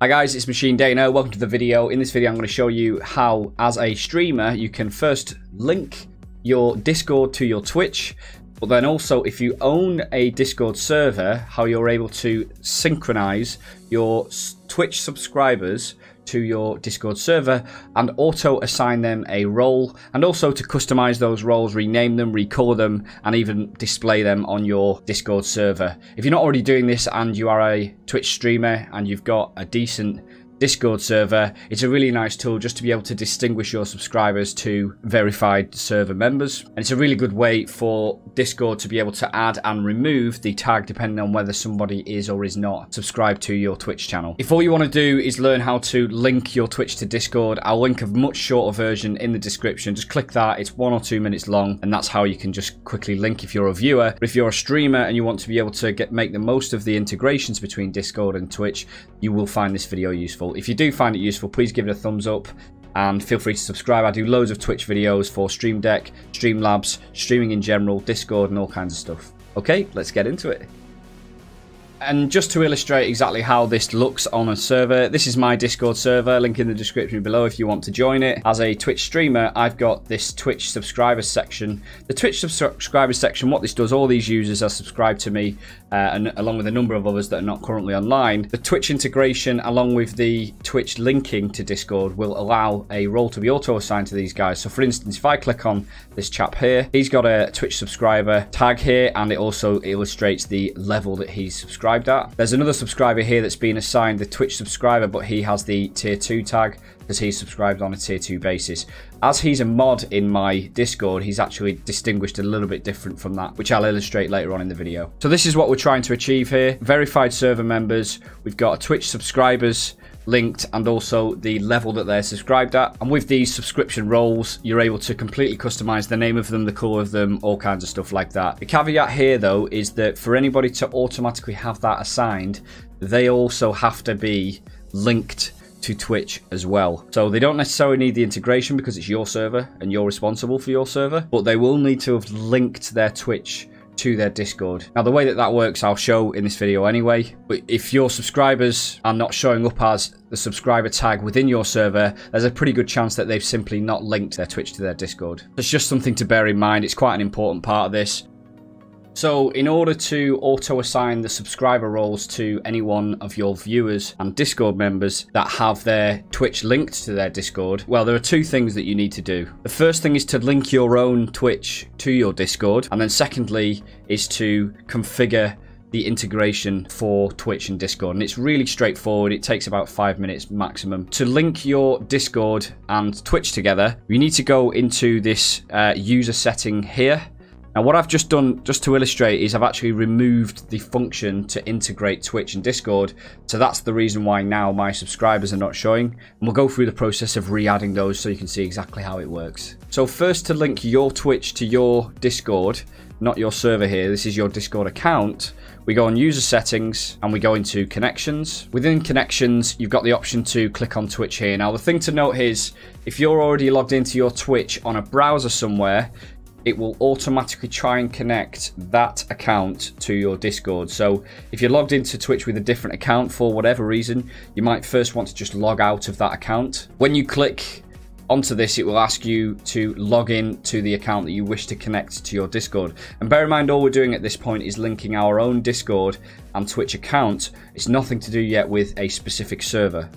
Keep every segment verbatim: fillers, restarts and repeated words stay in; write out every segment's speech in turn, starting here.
Hi guys, it's MachineDaena. Welcome to the video. In this video, I'm going to show you how, as a streamer, you can first link your Discord to your Twitch, but then also, if you own a Discord server, how you're able to synchronize your Twitch subscribers to your Discord server and auto assign them a role, and also to customize those roles, rename them, recolor them, and even display them on your Discord server. If you're not already doing this and you are a Twitch streamer and you've got a decent Discord server, it's a really nice tool just to be able to distinguish your subscribers to verified server members. And it's a really good way for Discord to be able to add and remove the tag depending on whether somebody is or is not subscribed to your Twitch channel. If all you want to do is learn how to link your Twitch to Discord, I'll link a much shorter version in the description. Just click that. It's one or two minutes long, and that's how you can just quickly link if you're a viewer. But if you're a streamer and you want to be able to get make the most of the integrations between Discord and Twitch, you will find this video useful. If you do find it useful, please give it a thumbs up and feel free to subscribe. I do loads of Twitch videos for Stream Deck, Streamlabs, streaming in general, Discord, and all kinds of stuff. Okay, let's get into it. And just to illustrate exactly how this looks on a server, this is my Discord server, link in the description below if you want to join it. As a Twitch streamer, I've got this Twitch subscribers section. The Twitch subscribers section, what this does, all these users are subscribed to me, uh, and along with a number of others that are not currently online. The Twitch integration, along with the Twitch linking to Discord, will allow a role to be auto-assigned to these guys. So for instance, if I click on this chap here, he's got a Twitch subscriber tag here, and it also illustrates the level that he's subscribed at. There's another subscriber here that's been assigned the Twitch subscriber, but he has the tier two tag because he's subscribed on a tier two basis. As he's a mod in my Discord, he's actually distinguished a little bit different from that, which I'll illustrate later on in the video. So this is what we're trying to achieve here. Verified server members, we've got Twitch subscribers linked, and also the level that they're subscribed at. And with these subscription roles, you're able to completely customize the name of them, the color of them, all kinds of stuff like that. The caveat here though is that for anybody to automatically have that assigned, they also have to be linked to Twitch as well. So they don't necessarily need the integration because it's your server and you're responsible for your server, but they will need to have linked their Twitch to their Discord. Now the way that that works I'll show in this video anyway, but if your subscribers are not showing up as the subscriber tag within your server, there's a pretty good chance that they've simply not linked their Twitch to their Discord. It's just something to bear in mind. It's quite an important part of this. So in order to auto-assign the subscriber roles to any one of your viewers and Discord members that have their Twitch linked to their Discord, well, there are two things that you need to do. The first thing is to link your own Twitch to your Discord, and then secondly is to configure the integration for Twitch and Discord. And it's really straightforward. It takes about five minutes maximum. To link your Discord and Twitch together, you need to go into this uh, user setting here. Now what I've just done, just to illustrate, is I've actually removed the function to integrate Twitch and Discord. So that's the reason why now my subscribers are not showing. And we'll go through the process of re-adding those so you can see exactly how it works. So first, to link your Twitch to your Discord, not your server here, this is your Discord account, we go on user settings and we go into connections. Within connections, you've got the option to click on Twitch here. Now the thing to note is, if you're already logged into your Twitch on a browser somewhere, it will automatically try and connect that account to your Discord. So if you're logged into Twitch with a different account for whatever reason, you might first want to just log out of that account. When you click onto this, it will ask you to log in to the account that you wish to connect to your Discord. And bear in mind, all we're doing at this point is linking our own Discord and Twitch account. It's nothing to do yet with a specific server.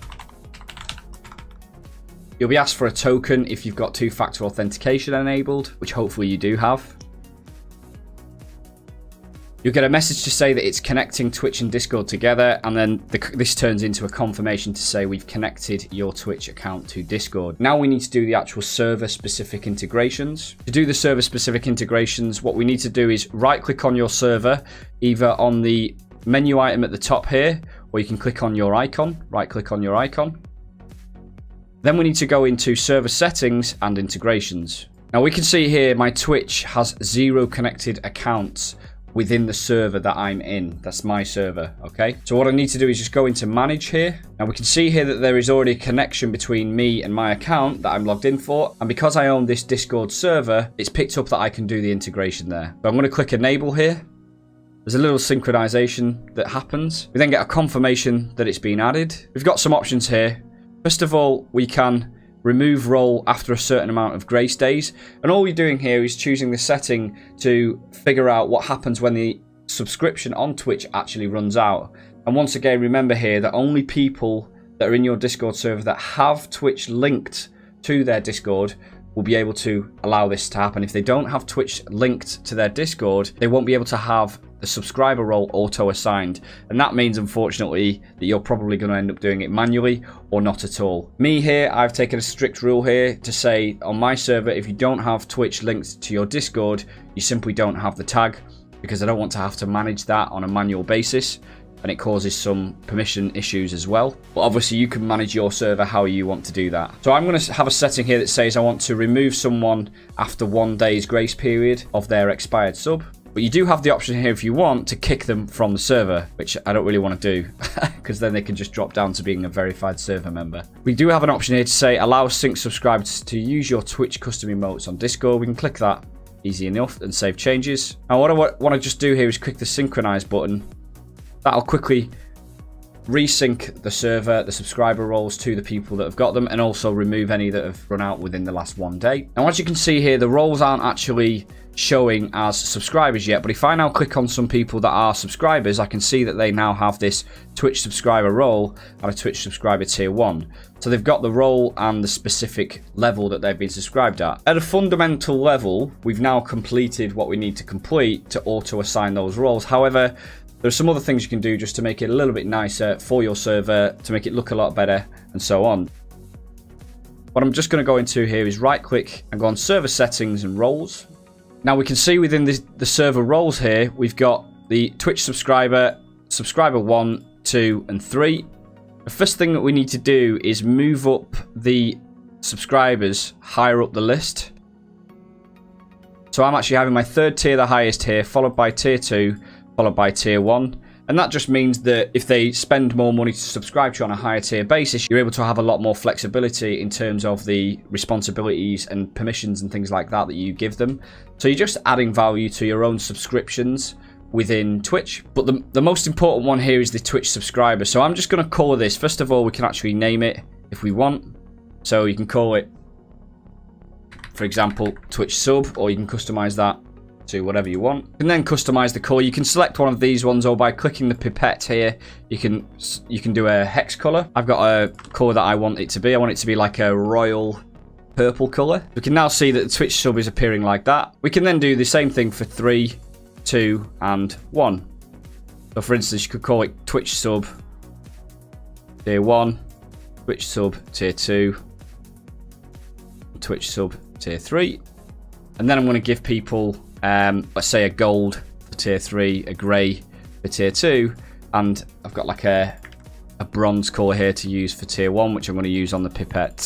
You'll be asked for a token if you've got two-factor authentication enabled, which hopefully you do have. You'll get a message to say that it's connecting Twitch and Discord together, and then the, this turns into a confirmation to say we've connected your Twitch account to Discord. Now we need to do the actual server-specific integrations. To do the server-specific integrations, what we need to do is right-click on your server, either on the menu item at the top here, or you can click on your icon, right-click on your icon. Then we need to go into server settings and integrations. Now we can see here my Twitch has zero connected accounts within the server that I'm in. That's my server, okay? So what I need to do is just go into manage here. Now we can see here that there is already a connection between me and my account that I'm logged in for. And because I own this Discord server, it's picked up that I can do the integration there. So I'm going to click enable here. There's a little synchronization that happens. We then get a confirmation that it's been added. We've got some options here. First of all, we can remove roll after a certain amount of grace days. And all you're doing here is choosing the setting to figure out what happens when the subscription on Twitch actually runs out. And once again, remember here that only people that are in your Discord server that have Twitch linked to their Discord will be able to allow this to happen. If they don't have Twitch linked to their Discord, they won't be able to have the subscriber role auto assigned, and that means unfortunately that you're probably going to end up doing it manually or not at all. Me here, I've taken a strict rule here to say on my server, if you don't have Twitch linked to your Discord, you simply don't have the tag, because I don't want to have to manage that on a manual basis, and it causes some permission issues as well. But obviously you can manage your server how you want to do that. So I'm going to have a setting here that says I want to remove someone after one day's grace period of their expired sub. But you do have the option here if you want to kick them from the server, which I don't really want to do because then they can just drop down to being a verified server member. We do have an option here to say allow sync subscribers to use your Twitch custom emotes on Discord. We can click that, easy enough, and save changes. And what I want to just do here is click the synchronize button. That'll quickly resync the server, the subscriber roles to the people that have got them, and also remove any that have run out within the last one day. And as you can see here, the roles aren't actually showing as subscribers yet, but if I now click on some people that are subscribers, I can see that they now have this Twitch subscriber role and a Twitch subscriber tier one. So they've got the role and the specific level that they've been subscribed at. At a fundamental level, we've now completed what we need to complete to auto-assign those roles. However, there are some other things you can do just to make it a little bit nicer for your server, to make it look a lot better, and so on. What I'm just going to go into here is right click and go on server settings and roles. Now we can see within this, the server roles here, we've got the Twitch subscriber, subscriber one, two, and three. The first thing that we need to do is move up the subscribers higher up the list. So I'm actually having my third tier the highest here, followed by tier two, followed by tier one. And that just means that if they spend more money to subscribe to you on a higher tier basis, you're able to have a lot more flexibility in terms of the responsibilities and permissions and things like that that you give them. So you're just adding value to your own subscriptions within Twitch. But the, the most important one here is the Twitch subscriber. So I'm just going to call this. First of all, we can actually name it if we want. So you can call it, for example, Twitch sub, or you can customize that to whatever you want. You can then customize the color. You can select one of these ones, or by clicking the pipette here, you can you can do a hex color. I've got a color that I want it to be. I want it to be like a royal purple color. We can now see that the Twitch sub is appearing like that. We can then do the same thing for three, two, and one. So for instance, you could call it Twitch sub tier one, Twitch sub tier two, Twitch sub tier three. And then I'm going to give people Um, let's say a gold for tier three, a grey for tier two, and I've got like a, a bronze colour here to use for tier one, which I'm going to use on the pipette.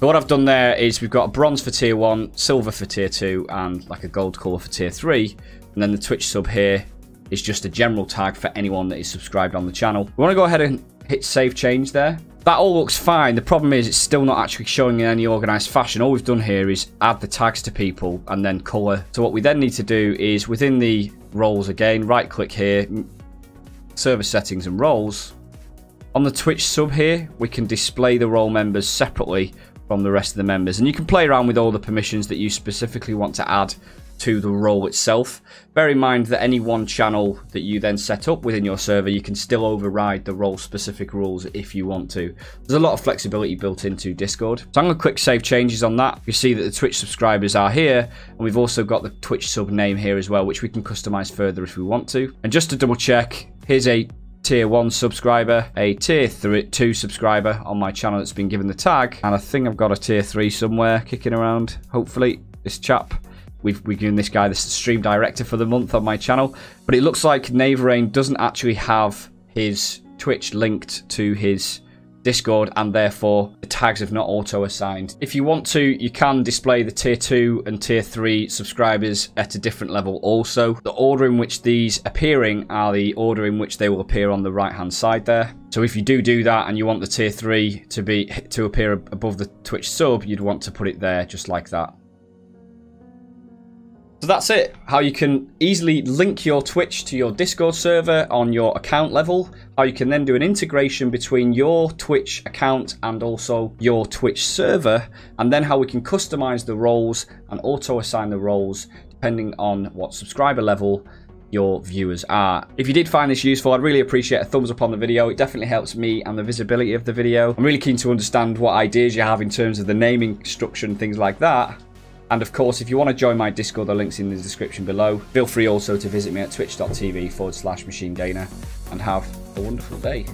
So what I've done there is we've got a bronze for tier one, silver for tier two, and like a gold colour for tier three. And then the Twitch sub here is just a general tag for anyone that is subscribed on the channel. We want to go ahead and hit save change there. That all looks fine. The problem is it's still not actually showing in any organized fashion. All we've done here is add the tags to people and then color. So what we then need to do is within the roles again, right click here, server settings and roles. On the Twitch sub here, we can display the role members separately from the rest of the members. And you can play around with all the permissions that you specifically want to add to the role itself. Bear in mind that any one channel that you then set up within your server, you can still override the role specific rules if you want to. There's a lot of flexibility built into Discord. So I'm going to click save changes on that. You see that the Twitch subscribers are here, and we've also got the Twitch sub name here as well, which we can customize further if we want to. And just to double check, here's a tier one subscriber, a tier two subscriber on my channel that's been given the tag, and I think I've got a tier three somewhere kicking around, hopefully, this chap. We've, we've given this guy the stream director for the month on my channel. But it looks like Navarain doesn't actually have his Twitch linked to his Discord, and therefore the tags have not auto-assigned. If you want to, you can display the tier two and tier three subscribers at a different level also. The order in which these appearing are the order in which they will appear on the right-hand side there. So if you do do that and you want the tier three to, be, to appear above the Twitch sub, you'd want to put it there just like that. So that's it, how you can easily link your Twitch to your Discord server on your account level, how you can then do an integration between your Twitch account and also your Twitch server, and then how we can customize the roles and auto-assign the roles depending on what subscriber level your viewers are. If you did find this useful, I'd really appreciate a thumbs up on the video. It definitely helps me and the visibility of the video. I'm really keen to understand what ideas you have in terms of the naming structure and things like that. And of course, if you want to join my Discord, the link's in the description below. Feel free also to visit me at twitch dot t v forward slash MachineDaena, and have a wonderful day.